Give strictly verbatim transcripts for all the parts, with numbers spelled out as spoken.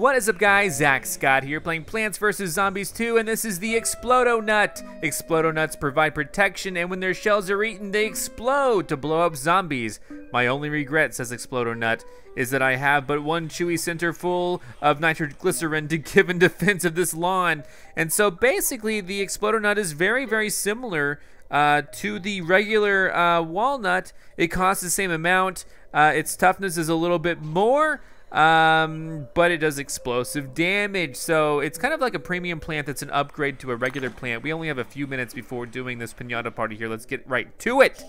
What is up, guys? Zach Scott here, playing Plants versus. Zombies two, and this is the Explode-O-Nut. Explode-O-Nuts provide protection, and when their shells are eaten, they explode to blow up zombies. My only regret, says Explode-O-Nut, is that I have but one chewy center full of nitroglycerin to give in defense of this lawn. And so basically, the Explode-O-Nut is very, very similar uh, to the regular uh, walnut. It costs the same amount. Uh, its toughness is a little bit more. Um, but it does explosive damage, so it's kind of like a premium plant that's an upgrade to a regular plant. We only have a few minutes before doing this piñata party here. Let's get right to it.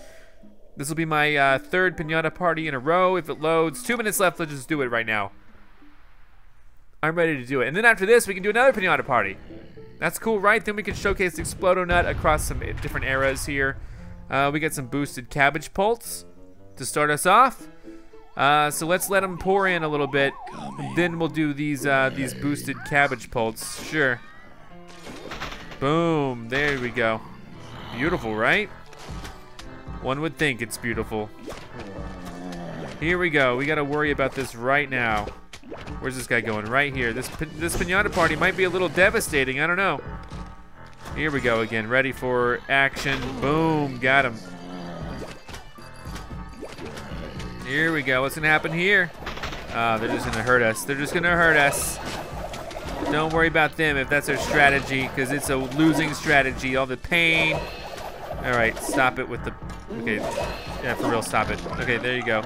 This will be my uh, third piñata party in a row if it loads. Two minutes left. Let's just do it right now. I'm ready to do it. And then after this, we can do another piñata party. That's cool, right? Then we can showcase Explode-O-Nut across some different eras here. Uh, we got some boosted cabbage pulse to start us off. Uh, so let's let them pour in a little bit, and then we'll do these uh, these boosted cabbage pulse. Sure. Boom. There we go. Beautiful, right? One would think it's beautiful. Here we go. We got to worry about this right now. Where's this guy going? Right here. This this piñata party might be a little devastating. I don't know. Here we go again. Ready for action. Boom. Got him. Here we go. What's gonna happen here? Uh, they're just gonna hurt us. They're just gonna hurt us. Don't worry about them if that's their strategy, because it's a losing strategy. All the pain. All right, stop it with the. Okay, yeah, for real, stop it. Okay, there you go.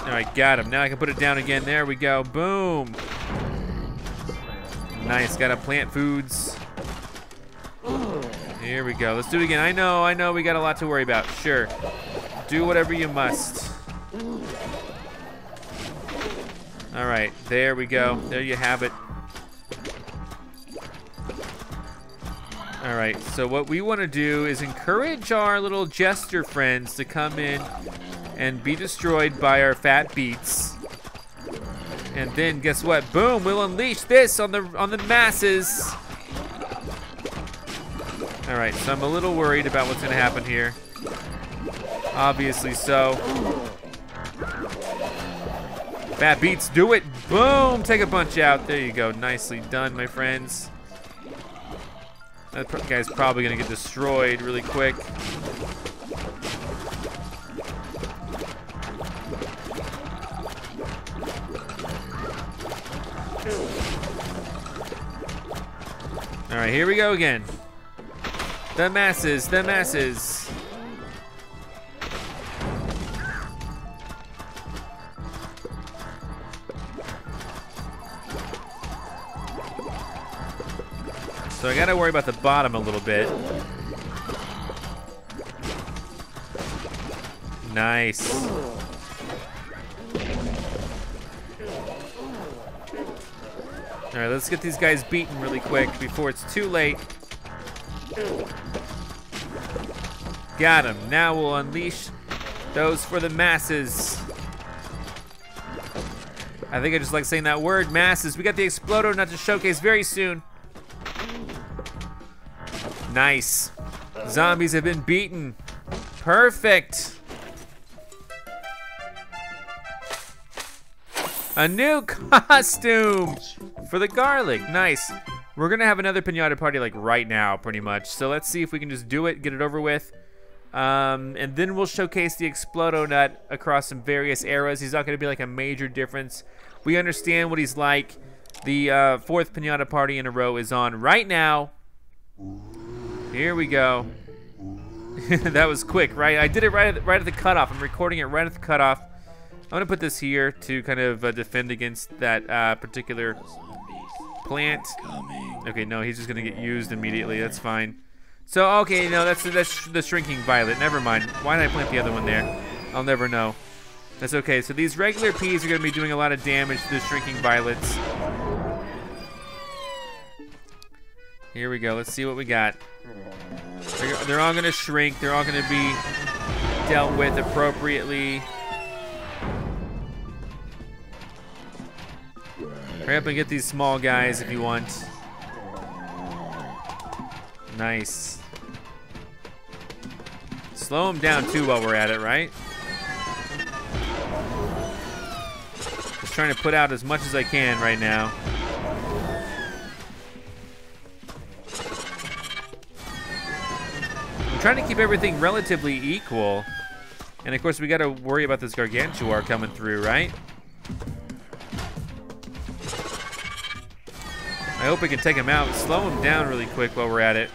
All right, got him. Now I can put it down again. There we go. Boom. Nice. Gotta plant foods. Here we go. Let's do it again. I know. I know. We got a lot to worry about. Sure. Do whatever you must. All right, there we go. There you have it. All right, so what we want to do is encourage our little jester friends to come in and be destroyed by our fat beats. And then guess what? Boom, we'll unleash this on the on the masses. All right, so I'm a little worried about what's going to happen here. Obviously so. Fat beats, do it. Boom, take a bunch out. There you go, nicely done, my friends. That guy's probably gonna get destroyed really quick. All right, here we go again. The masses, the masses. So I gotta worry about the bottom a little bit. Nice. All right, let's get these guys beaten really quick before it's too late. Got him. Now we'll unleash those for the masses. I think I just like saying that word, masses. We got the Explode-O-Nut to showcase very soon. Nice. Zombies have been beaten. Perfect. A new costume for the garlic. Nice. We're gonna have another piñata party like right now, pretty much. So let's see if we can just do it, get it over with. Um, and then we'll showcase the Explode-O-Nut across some various eras. He's not gonna be like a major difference. We understand what he's like. The uh, fourth piñata party in a row is on right now. Here we go. That was quick, right? I did it right at, right at the cutoff. I'm recording it right at the cutoff. I'm gonna put this here to kind of uh, defend against that uh, particular plant. Okay, no, he's just gonna get used immediately. That's fine. So, okay, no, that's that's the shrinking violet. Never mind. Why did I plant the other one there? I'll never know. That's okay. So these regular peas are gonna be doing a lot of damage to the shrinking violets. Here we go. Let's see what we got. They're, they're all gonna shrink. They're all gonna be dealt with appropriately. Hurry up and get these small guys if you want. Nice. Slow them down too while we're at it, right? trying to put out as much as I can right now. I'm trying to keep everything relatively equal. And of course, we gotta worry about this Gargantuar coming through, right? I hope we can take him out, slow him down really quick while we're at it.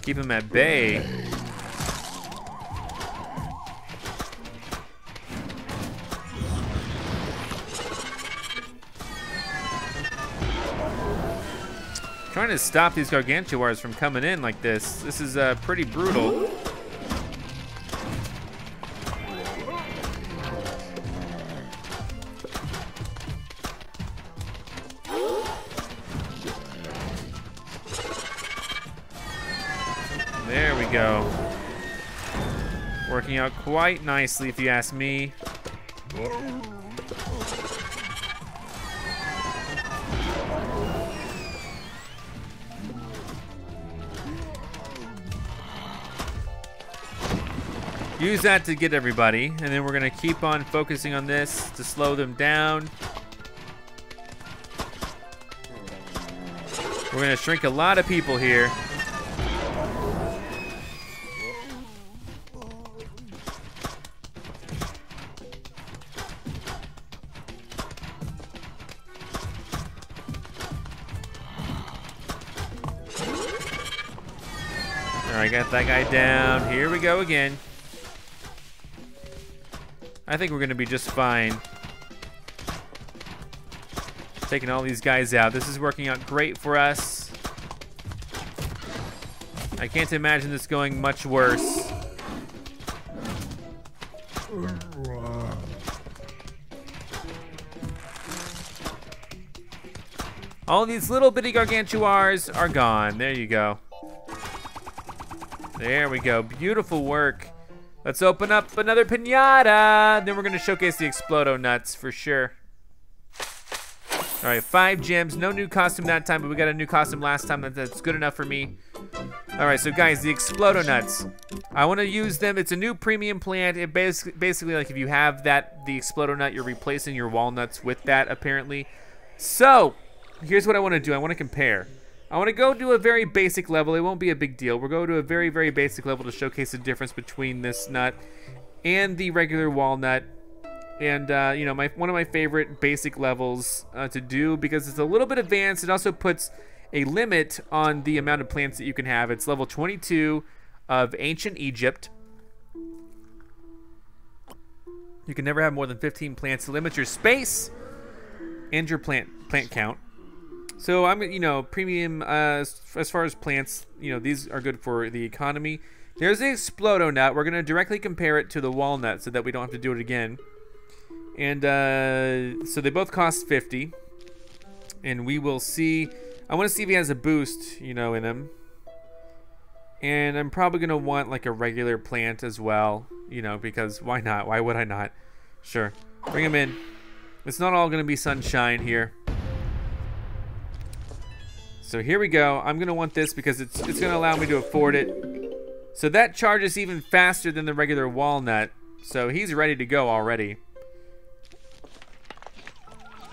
Keep him at bay. Trying to stop these Gargantuars from coming in like this. This is uh, pretty brutal. There we go. Working out quite nicely, if you ask me. Use that to get everybody, and then we're gonna keep on focusing on this to slow them down. We're gonna shrink a lot of people here. All right, got that guy down. Here we go again. I think we're gonna be just fine. Taking all these guys out. This is working out great for us. I can't imagine this going much worse. All these little bitty Gargantuars are gone. There you go. There we go, beautiful work. Let's open up another pinata. Then we're gonna showcase the Explode-O-Nuts for sure. All right, five gems, no new costume that time, but we got a new costume last time. That's good enough for me. All right, so guys, the Explode-O-Nuts. I wanna use them, it's a new premium plant. It basically, basically like if you have that, the Explode-O-Nut, you're replacing your walnuts with that apparently. So, here's what I wanna do, I wanna compare. I wanna go to a very basic level, it won't be a big deal. We'll go to a very, very basic level to showcase the difference between this nut and the regular walnut. And uh, you know, my, one of my favorite basic levels uh, to do because it's a little bit advanced. It also puts a limit on the amount of plants that you can have. It's level twenty-two of Ancient Egypt. You can never have more than fifteen plants to limit your space and your plant, plant count. So I'm, you know, premium uh, as far as plants, you know, these are good for the economy. There's the Explode-O-Nut. We're gonna directly compare it to the walnut so that we don't have to do it again. And uh, so they both cost fifty. And we will see, I wanna see if he has a boost, you know, in him. And I'm probably gonna want like a regular plant as well, you know, because why not, why would I not? Sure, bring him in. It's not all gonna be sunshine here. So here we go, I'm gonna want this because it's, it's gonna allow me to afford it. So that charges even faster than the regular walnut. So he's ready to go already.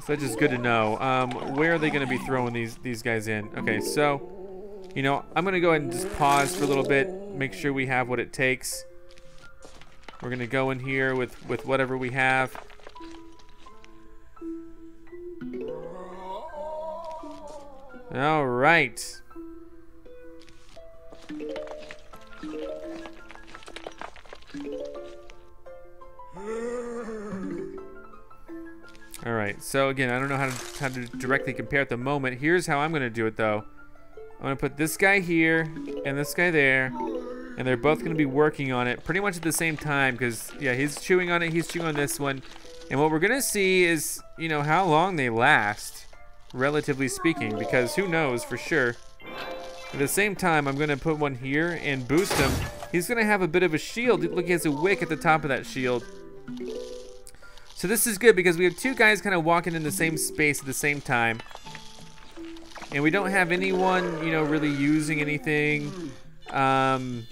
So that's just good to know. Um, where are they gonna be throwing these, these guys in? Okay, so, you know, I'm gonna go ahead and just pause for a little bit, make sure we have what it takes. We're gonna go in here with, with whatever we have. All right. All right, so again, I don't know how to, how to directly compare at the moment. Here's how I'm gonna do it though. I'm gonna put this guy here and this guy there, and they're both gonna be working on it pretty much at the same time because yeah, he's chewing on it, he's chewing on this one. And what we're gonna see is, you know, how long they last. Relatively speaking, because who knows for sure. At the same time, I'm gonna put one here and boost him. He's gonna have a bit of a shield. Look, he has a wick at the top of that shield. So this is good because we have two guys kind of walking in the same space at the same time. And we don't have anyone, you know, really using anything. Um,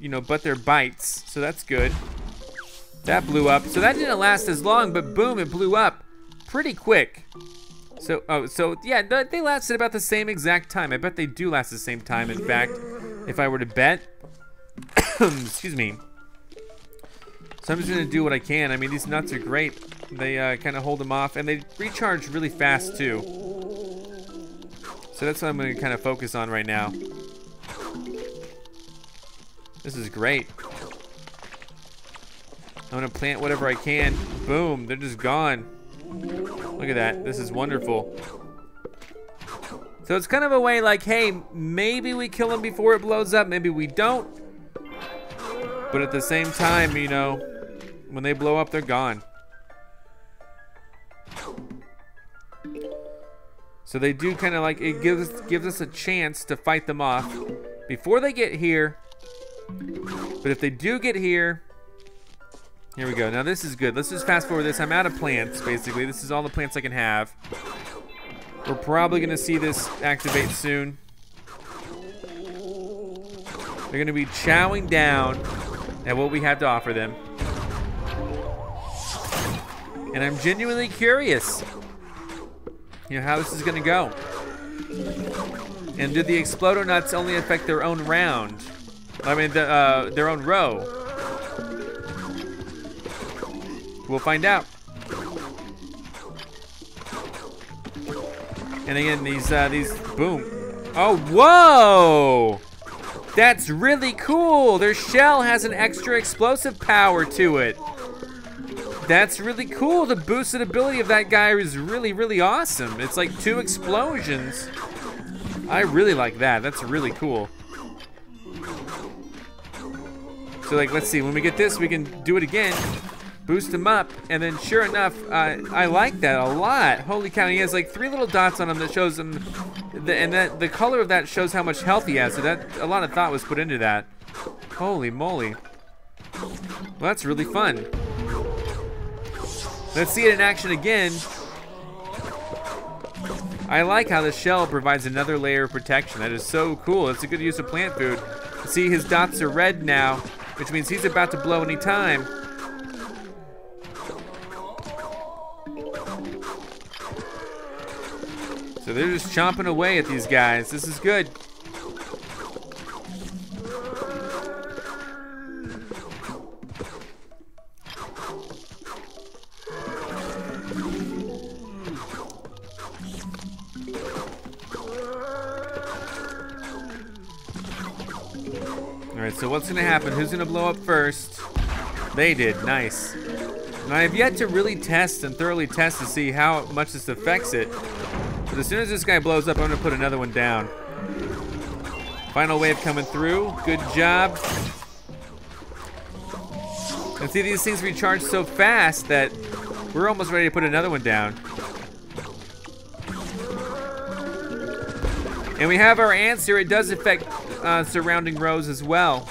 you know, but their bites, so that's good. That blew up, so that didn't last as long, but boom, it blew up pretty quick. So, oh, so yeah, they lasted about the same exact time. I bet they do last the same time, in fact, if I were to bet. Excuse me. So I'm just gonna do what I can. I mean, these nuts are great. They uh, kind of hold them off, and they recharge really fast too. So that's what I'm gonna kind of focus on right now. This is great. I'm gonna plant whatever I can. Boom, they're just gone. Look at that, this is wonderful. So it's kind of a way like, hey, maybe we kill him before it blows up, maybe we don't. But at the same time, you know, when they blow up, they're gone. So they do kind of like, it gives, gives us a chance to fight them off before they get here. But if they do get here, here we go. Now this is good. Let's just fast forward this. I'm out of plants, basically. This is all the plants I can have. We're probably gonna see this activate soon. They're gonna be chowing down at what we have to offer them. And I'm genuinely curious, you know, how this is gonna go. And do the Explode-O-Nuts only affect their own round? I mean, the, uh, their own row. We'll find out. And again, these, uh, these, boom. Oh, whoa! That's really cool. Their shell has an extra explosive power to it. That's really cool. The boosted ability of that guy is really, really awesome. It's like two explosions. I really like that. That's really cool. So, like, let's see. When we get this, we can do it again. Boost him up, and then sure enough, uh, I like that a lot. Holy cow, he has like three little dots on him that shows him, the, and that the color of that shows how much health he has, so that a lot of thought was put into that. Holy moly. Well, that's really fun. Let's see it in action again. I like how the shell provides another layer of protection. That is so cool. It's a good use of plant food. See, his dots are red now, which means he's about to blow any time. So they're just chomping away at these guys. This is good. Alright, so what's gonna happen? Who's gonna blow up first? They did, nice. And I have yet to really test and thoroughly test to see how much this affects it. But as soon as this guy blows up, I'm gonna put another one down. Final wave coming through, good job. And see, these things recharge so fast that we're almost ready to put another one down. And we have our answer. It does affect uh, surrounding rows as well.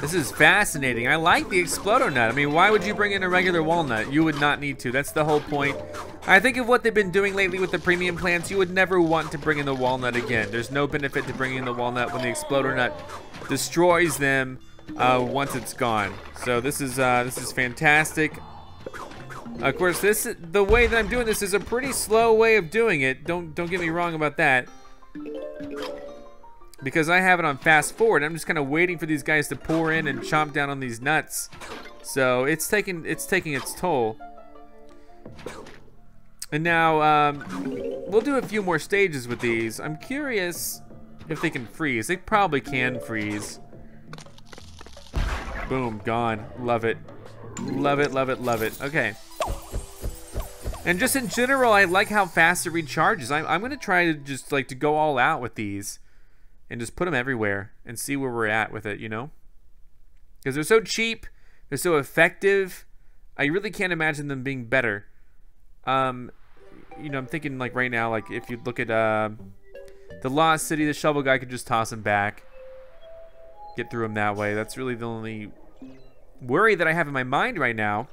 This is fascinating. I like the Explode-O-Nut. I mean, why would you bring in a regular walnut? You would not need to. That's the whole point. I think of what they've been doing lately with the premium plants, you would never want to bring in the walnut again. There's no benefit to bringing in the walnut when the Explode-O-Nut destroys them uh, once it's gone. So this is uh, this is fantastic. Of course, this the way that I'm doing this is a pretty slow way of doing it. Don't don't get me wrong about that. Because I have it on fast forward, I'm just kind of waiting for these guys to pour in and chomp down on these nuts. So it's taking it's taking its toll. And now um, we'll do a few more stages with these. I'm curious if they can freeze. They probably can freeze. Boom, gone. Love it, love it, love it, love it. Okay. And just in general, I like how fast it recharges. I'm, I'm gonna try to just like to go all out with these. And just put them everywhere and see where we're at with it, you know? Because they're so cheap, they're so effective. I really can't imagine them being better. Um, you know, I'm thinking like right now, like if you look at uh, the Lost City, the shovel guy could just toss him back, get through him that way. That's really the only worry that I have in my mind right now.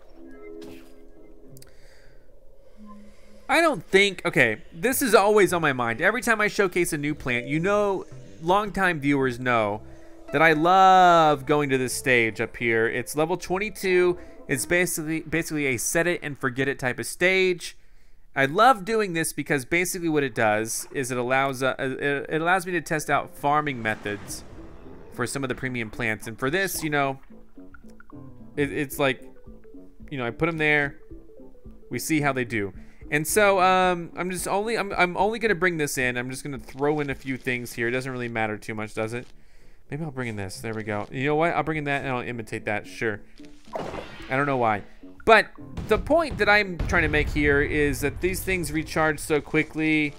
I don't think, okay, this is always on my mind. Every time I showcase a new plant, you know longtime viewers know that I love going to this stage up here. It's level twenty-two. It's basically basically a set it and forget it type of stage. I love doing this because basically what it does is it allows uh, it allows me to test out farming methods for some of the premium plants. And for this, you know, it, it's like, you know, I put them there. We see how they do. And so um, I'm just only I'm I'm only gonna bring this in. I'm just gonna throw in a few things here. It doesn't really matter too much, does it? Maybe I'll bring in this. There we go. You know what? I'll bring in that and I'll imitate that. Sure. I don't know why. But the point that I'm trying to make here is that these things recharge so quickly.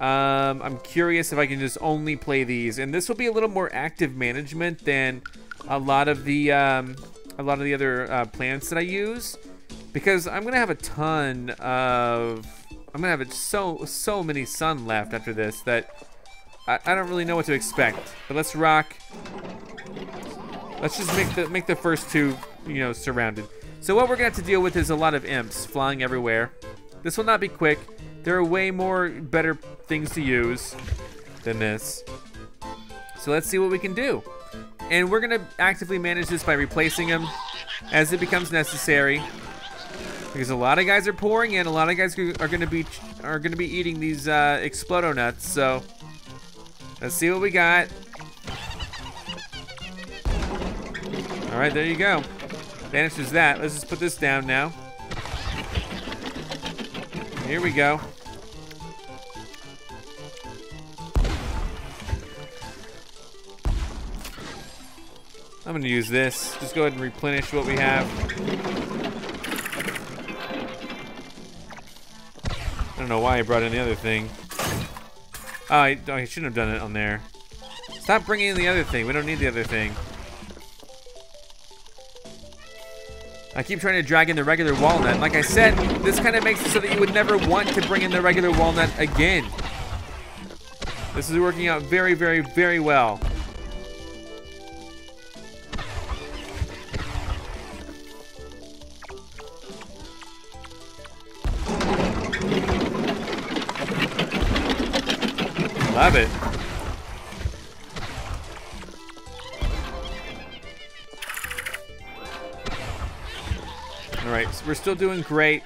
Um, I'm curious if I can just only play these, and this will be a little more active management than a lot of the um, a lot of the other uh, plants that I use, because I'm gonna have a ton of I'm gonna have so so many sun left after this that I, I don't really know what to expect. But let's rock. Let's just make the make the first two, you know, surrounded. So what we're gonna have to deal with is a lot of imps flying everywhere. This will not be quick. There are way more better things to use than this. So let's see what we can do. And we're gonna actively manage this by replacing them as it becomes necessary, because a lot of guys are pouring in. A lot of guys are gonna be are gonna be eating these uh, Explode-O-Nuts. So let's see what we got. All right, there you go. Banishes that. Let's just put this down now. Here we go. I'm gonna use this. Just go ahead and replenish what we have. I don't know why I brought in the other thing. Oh, I, I shouldn't have done it on there. Stop bringing in the other thing. We don't need the other thing. I keep trying to drag in the regular walnut. Like I said, this kind of makes it so that you would never want to bring in the regular walnut again. This is working out very, very, very well. Love it. All right, so we're still doing great.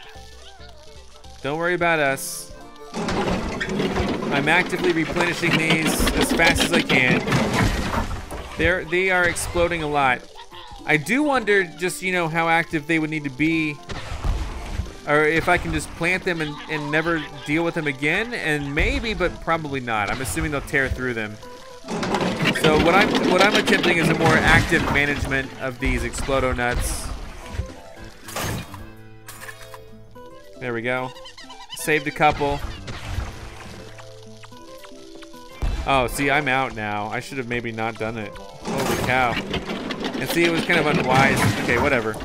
Don't worry about us. I'm actively replenishing these as fast as I can. They're, they are exploding a lot. I do wonder just, you know, how active they would need to be, or if I can just plant them and, and never deal with them again. And maybe, but probably not. I'm assuming they'll tear through them. So what I'm, what I'm attempting is a more active management of these Explode-O-Nuts. There we go. Saved a couple. Oh, see, I'm out now. I should have maybe not done it. Holy cow. And see, it was kind of unwise. Okay, whatever.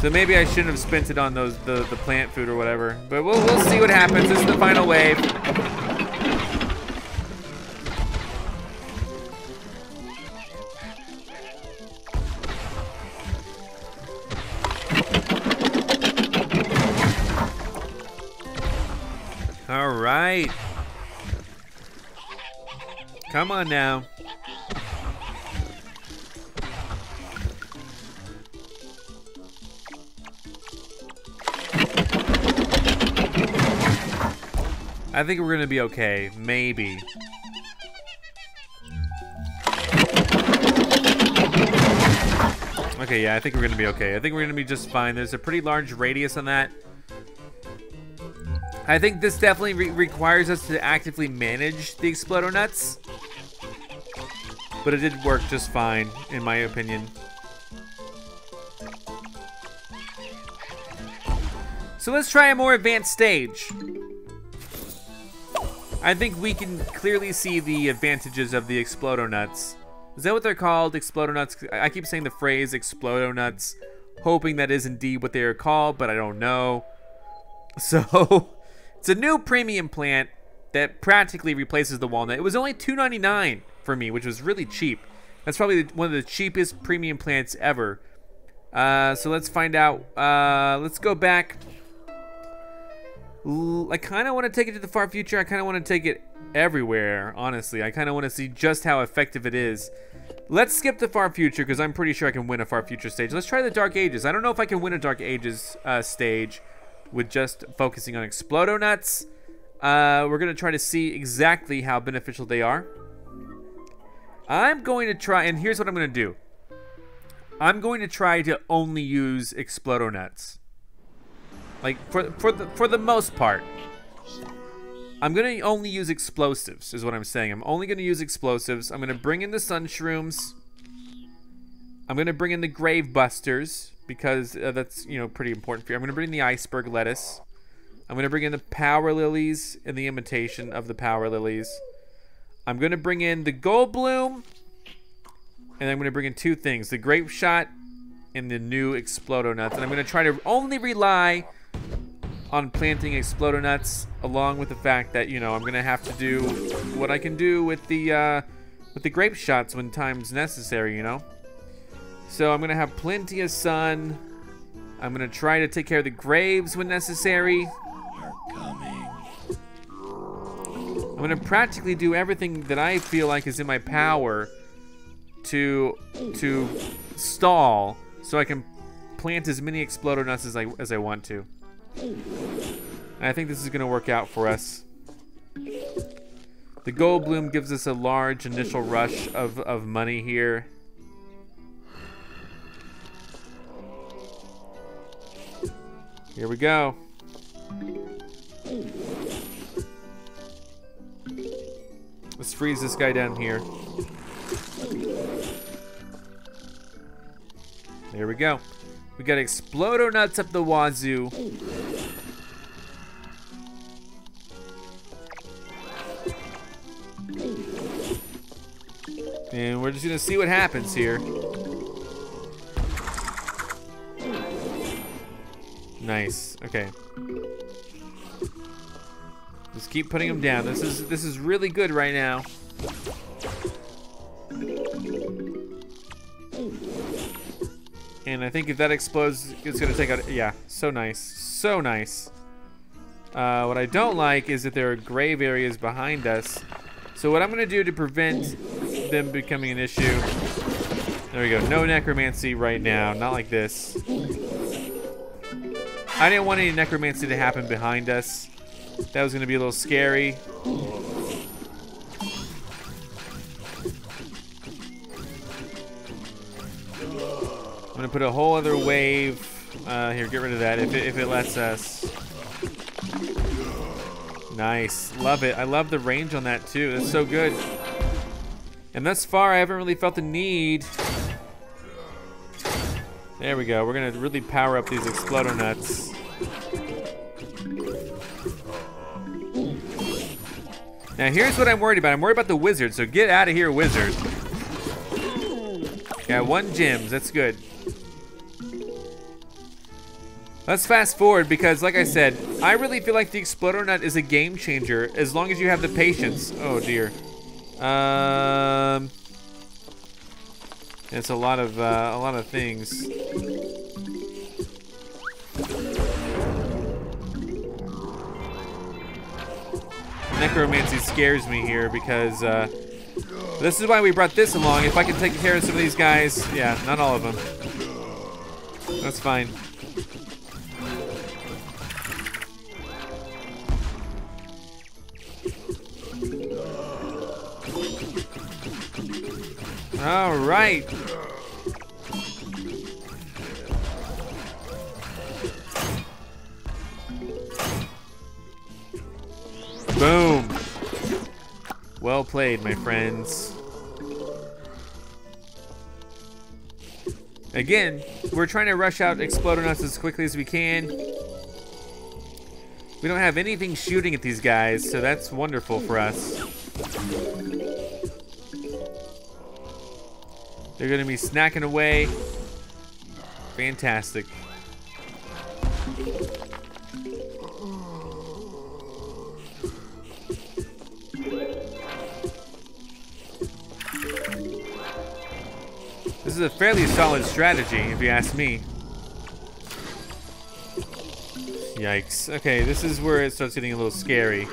So maybe I shouldn't have spent it on those the, the plant food or whatever. But we'll, we'll see what happens. This is the final wave. Alright. Come on now. I think we're gonna be okay, maybe. Okay, yeah, I think we're gonna be okay. I think we're gonna be just fine. There's a pretty large radius on that. I think this definitely re requires us to actively manage the Explode-O-Nuts, but it did work just fine, in my opinion. So let's try a more advanced stage. I think we can clearly see the advantages of the Explode-O-Nuts. Is that what they're called? Explode-O-Nuts? I keep saying the phrase Explode-O-Nuts, hoping that is indeed what they are called, but I don't know. So... It's a new premium plant that practically replaces the walnut. It was only two ninety-nine for me, which was really cheap. That's probably one of the cheapest premium plants ever. Uh, so let's find out. Uh, let's go back. I kind of want to take it to the far future. I kind of want to take it everywhere, honestly. I kind of want to see just how effective it is. Let's skip the far future because I'm pretty sure I can win a far future stage. Let's try the Dark Ages. I don't know if I can win a Dark Ages uh, stage with just focusing on Explode-O-Nuts. Uh, we're going to try to see exactly how beneficial they are. I'm going to try, and here's what I'm going to do. I'm going to try to only use Explode-O-Nuts. Like, for, for, the, for the most part. I'm going to only use explosives, is what I'm saying. I'm only going to use explosives. I'm going to bring in the sun shrooms. I'm going to bring in the grave busters, because uh, that's, you know, pretty important for you. I'm going to bring in the iceberg lettuce. I'm going to bring in the power lilies and the imitation of the power lilies. I'm going to bring in the gold bloom. And I'm going to bring in two things, the grape shot and the new Explode-O-Nuts. And I'm going to try to only rely on planting Explode-O-Nuts, along with the fact that, you know, I'm gonna have to do what I can do with the uh, with the grape shots when time's necessary, you know. So I'm gonna have plenty of sun. I'm gonna try to take care of the graves when necessary. You're coming. I'm gonna practically do everything that I feel like is in my power to to stall, so I can plant as many Explode-O-Nuts as I as I want to. I think this is going to work out for us. The gold bloom gives us a large initial rush of, of money here. Here we go. Let's freeze this guy down here. There we go. We got Explode-O-Nuts up the wazoo. And we're just gonna see what happens here. Nice. Okay. Just keep putting them down. This is this is really good right now. And I think if that explodes, it's gonna take out, yeah, so nice, so nice. Uh, what I don't like is that there are grave areas behind us. So what I'm gonna do to prevent them becoming an issue, there we go, no necromancy right now, not like this. I didn't want any necromancy to happen behind us. That was gonna be a little scary. I'm gonna put a whole other wave. Uh, here, get rid of that if it, if it lets us. Nice, love it. I love the range on that too, that's so good. And thus far, I haven't really felt the need. There we go, we're gonna really power up these Explode-O-Nuts. Now here's what I'm worried about. I'm worried about the wizard, so get out of here, wizard. Yeah, one gems, that's good. Let's fast forward because, like I said, I really feel like the Explode-O-Nut is a game changer as long as you have the patience. Oh dear. Um, it's a lot of uh, a lot of things. Necromancy scares me here because uh, this is why we brought this along. If I can take care of some of these guys, yeah, not all of them. That's fine. All right. Boom. Well played, my friends. Again, we're trying to rush out Explode-O-Nuts as quickly as we can. We don't have anything shooting at these guys, so that's wonderful for us. They're gonna be snacking away. Fantastic. This is a fairly solid strategy, if you ask me. Yikes. Okay, this is where it starts getting a little scary.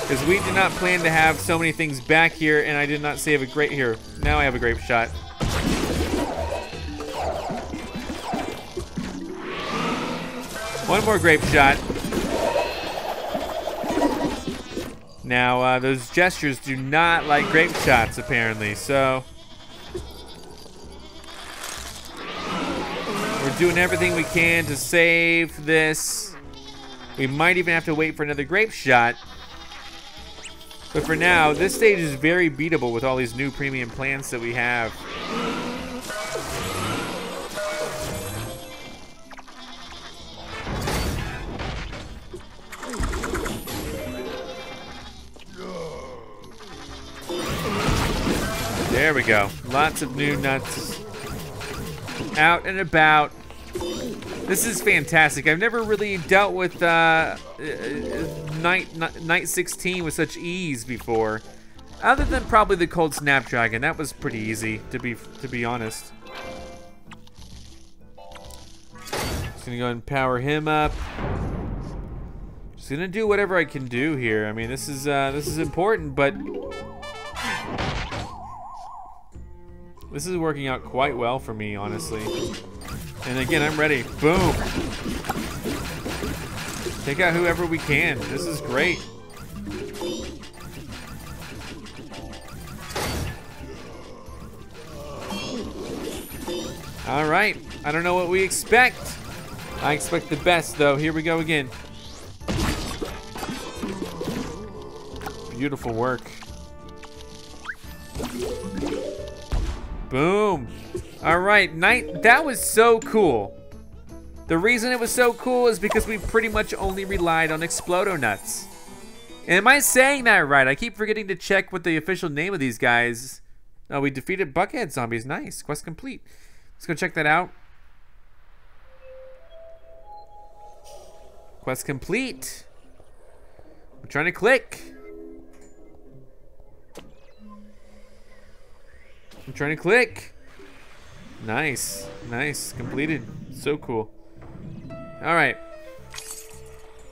Because we did not plan to have so many things back here, and I did not save a grape here. Now I have a grape shot. One more grape shot. Now, uh, those gestures do not like grape shots, apparently, so... We're doing everything we can to save this. We might even have to wait for another grape shot. But for now, this stage is very beatable with all these new premium plants that we have. There we go. Lots of new nuts out and about. This is fantastic. I've never really dealt with uh, night, night sixteen with such ease before, other than probably the cold snapdragon. That was pretty easy, to be to be honest. Just gonna go ahead and power him up. Just gonna do whatever I can do here. I mean, this is uh, this is important, but. This is working out quite well for me, honestly. And again, I'm ready. Boom. Take out whoever we can. This is great. All right. I don't know what we expect. I expect the best, though. Here we go again. Beautiful work. Boom. All right, night. That was so cool. The reason it was so cool is because we pretty much only relied on Explode-O-Nuts. Am I saying that right? I keep forgetting to check what the official name of these guys. Oh, we defeated Buckhead Zombies. Nice. Quest complete. Let's go check that out. Quest complete. I'm trying to click. I'm trying to click. Nice, nice, completed. So cool. All right.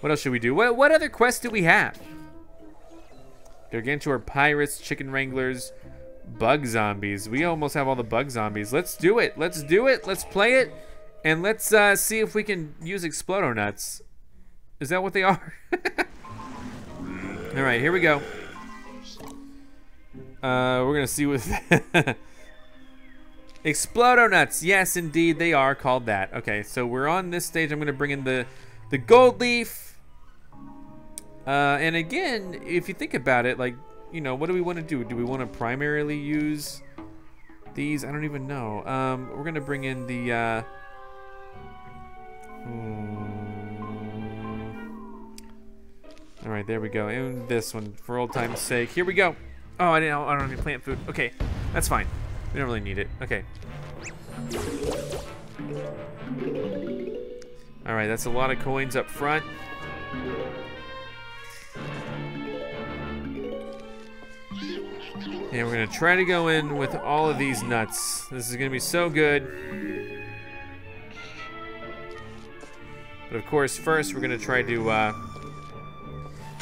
What else should we do? What what other quests do we have? Gargantuar pirates, chicken wranglers, bug zombies. We almost have all the bug zombies. Let's do it. Let's do it. Let's play it, and let's uh, see if we can use Explode-O-Nuts. Is that what they are? All right. Here we go. Uh, we're gonna see what Explode-O-Nuts. Yes, indeed, they are called that. Okay, so we're on this stage. I'm gonna bring in the the gold leaf. Uh, and again, if you think about it, like you know, what do we want to do? Do we want to primarily use these? I don't even know. Um, we're gonna bring in the. Uh, hmm. All right, there we go. And this one for old time's sake. Here we go. Oh, I, didn't, I don't have any plant food. Okay, that's fine. We don't really need it. Okay. All right, that's a lot of coins up front. And we're gonna try to go in with all of these nuts. This is gonna be so good. But of course, first we're gonna try to uh,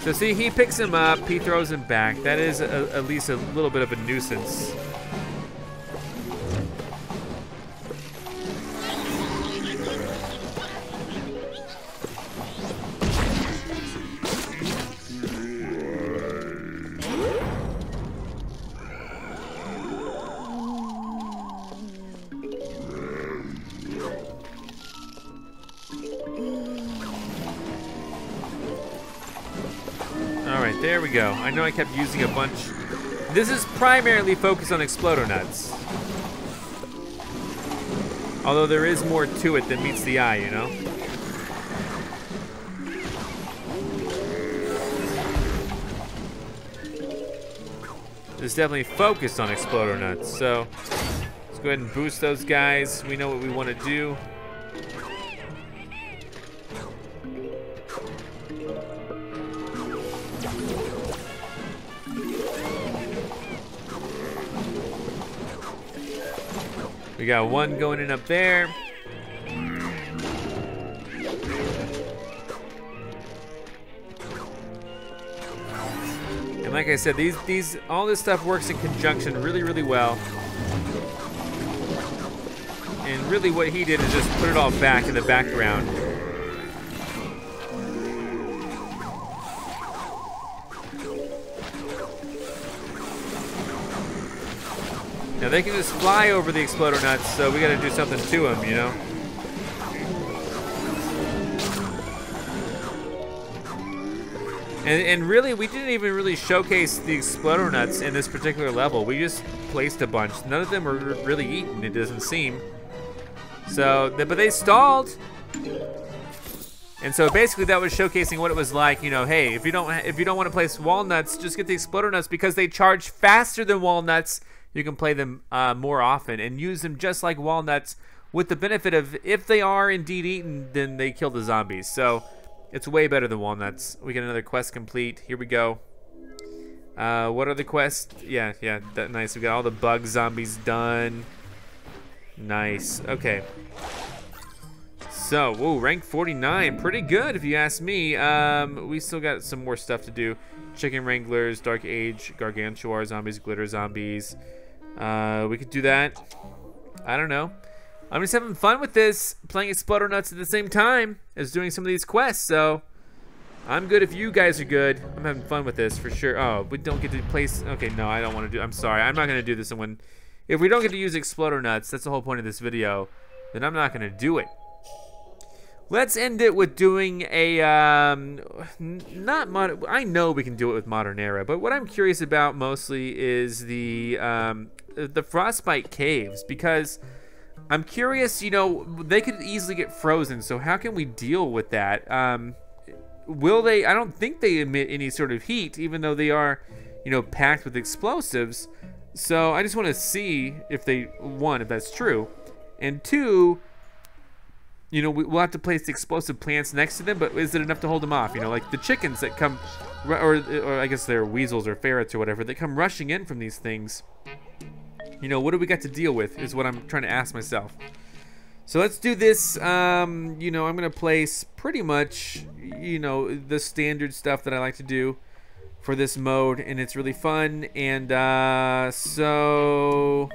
So see, he picks him up, he throws him back. That is a, at least a little bit of a nuisance. There we go. I know I kept using a bunch. This is primarily focused on Explode-O-Nuts. Although there is more to it than meets the eye, you know? This is definitely focused on Explode-O-Nuts, so let's go ahead and boost those guys. We know what we want to do. We got one going in up there. like I said, these these all this stuff works in conjunction really, really well. And really what he did is just put it all back in the background. Now they can just fly over the Explode-O-Nuts, so we gotta do something to them, you know? And, and really, we didn't even really showcase the Explode-O-Nuts in this particular level. We just placed a bunch. None of them were really eaten, it doesn't seem. So, but they stalled. And so basically that was showcasing what it was like, you know, hey, if you don't if you don't want to place walnuts, just get the Explode-O-Nuts because they charge faster than walnuts. You can play them uh, more often and use them just like walnuts with the benefit of if they are indeed eaten, then they kill the zombies. So. It's way better than walnuts. We get another quest complete. Here we go. Uh, what are the quests? Yeah, yeah, that nice. We got all the bug zombies done. Nice. Okay. So, whoa, rank forty-nine. Pretty good if you ask me. Um, we still got some more stuff to do. Chicken Wranglers, Dark Age, Gargantuar Zombies, Glitter Zombies. Uh, we could do that. I don't know. I'm just having fun with this, playing Explode-O-Nuts at the same time as doing some of these quests, so I'm good if you guys are good. I'm having fun with this for sure. Oh, we don't get to place, okay, no, I don't want to do, I'm sorry, I'm not going to do this one. If we don't get to use Explode-O-Nuts, that's the whole point of this video, then I'm not going to do it. Let's end it with doing a, um, not modern, I know we can do it with Modern Era, but what I'm curious about mostly is the, um, the Frostbite Caves, because I'm curious, you know, they could easily get frozen, so how can we deal with that? Um, will they, I don't think they emit any sort of heat, even though they are, you know, packed with explosives. So I just want to see if they, one, if that's true. And two, you know, we'll have to place the explosive plants next to them, but is it enough to hold them off? You know, like the chickens that come, or, or I guess they're weasels or ferrets or whatever, that come rushing in from these things. You know, what do we got to deal with is what I'm trying to ask myself. So let's do this. Um, you know, I'm going to place pretty much, you know, the standard stuff that I like to do for this mode. And it's really fun. And uh, so...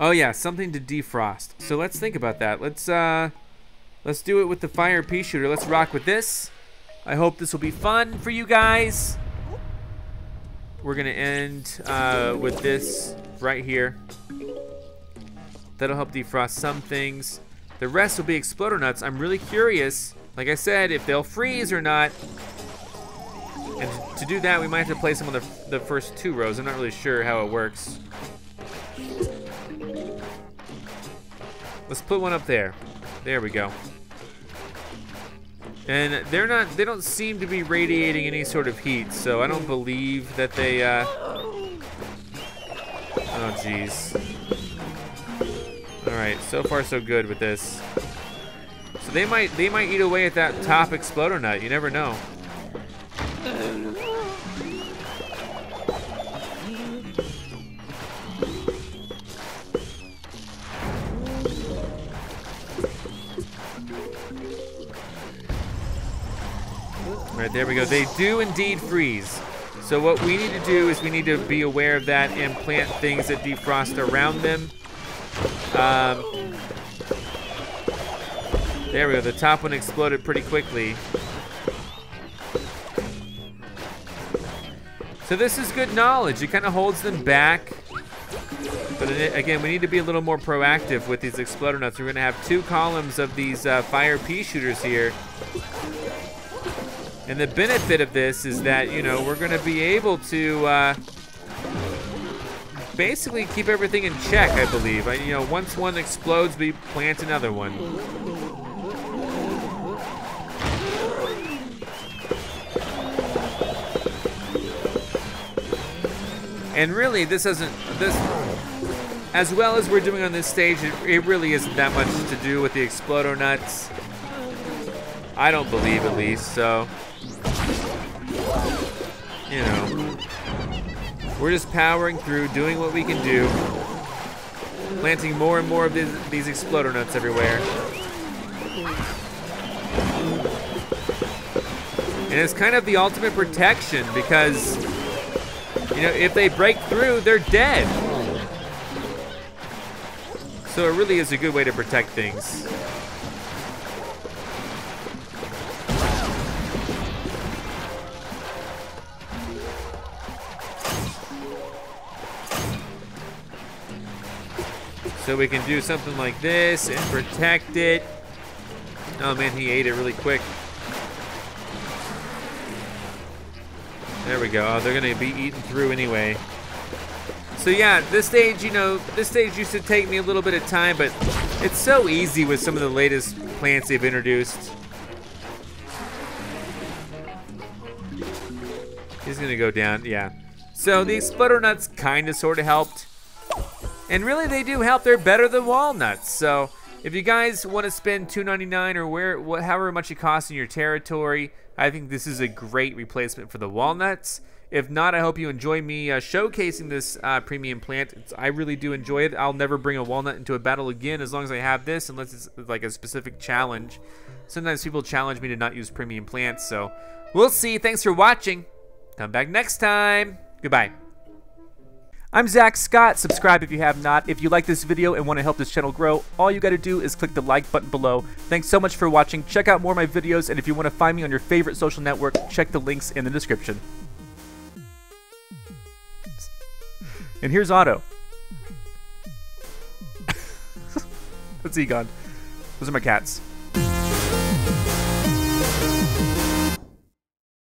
Oh, yeah, something to defrost. So let's think about that. Let's, uh, let's do it with the fire pea shooter. Let's rock with this. I hope this will be fun for you guys. We're gonna end uh, with this right here. That'll help defrost some things. The rest will be Explode-O-Nuts. I'm really curious, like I said, if they'll freeze or not. And to do that, we might have to place them on the, the first two rows. I'm not really sure how it works. Let's put one up there. There we go. And they're not, they don't seem to be radiating any sort of heat, so I don't believe that they, uh... Oh, jeez. Alright, so far so good with this. So they might, they might eat away at that top Explode-O-Nut, you never know. Alright, there we go. They do indeed freeze. So what we need to do is we need to be aware of that and plant things that defrost around them. Um, there we go. The top one exploded pretty quickly. So this is good knowledge. It kind of holds them back. But it, again, we need to be a little more proactive with these Explode-O-Nuts. We're going to have two columns of these uh, fire pea shooters here. And the benefit of this is that, you know, we're gonna be able to uh, basically keep everything in check, I believe. I, you know, once one explodes, we plant another one. And really, this isn't, this, as well as we're doing on this stage, it, it really isn't that much to do with the Explode-O-Nuts. I don't believe, at least, so. You know, we're just powering through, doing what we can do, planting more and more of these, these Explode-O-Nuts everywhere. And it's kind of the ultimate protection because, you know, if they break through, they're dead. So it really is a good way to protect things. So we can do something like this and protect it. Oh man, he ate it really quick. There we go. Oh, they're gonna be eaten through anyway. So yeah, this stage, you know, this stage used to take me a little bit of time, but it's so easy with some of the latest plants they've introduced. He's gonna go down, yeah. So the Explode-O-Nuts kinda sorta helped. And really they do help, they're better than walnuts. So if you guys wanna spend two ninety-nine or where, wh however much it costs in your territory, I think this is a great replacement for the walnuts. If not, I hope you enjoy me uh, showcasing this uh, premium plant. It's, I really do enjoy it. I'll never bring a walnut into a battle again as long as I have this, unless it's like a specific challenge. Sometimes people challenge me to not use premium plants, so we'll see. Thanks for watching. Come back next time. Goodbye. I'm Zach Scott. Subscribe if you have not. If you like this video and want to help this channel grow, all you got to do is click the like button below. Thanks so much for watching. Check out more of my videos, and if you want to find me on your favorite social network, check the links in the description. And here's Otto. Let's see, gone. Those are my cats.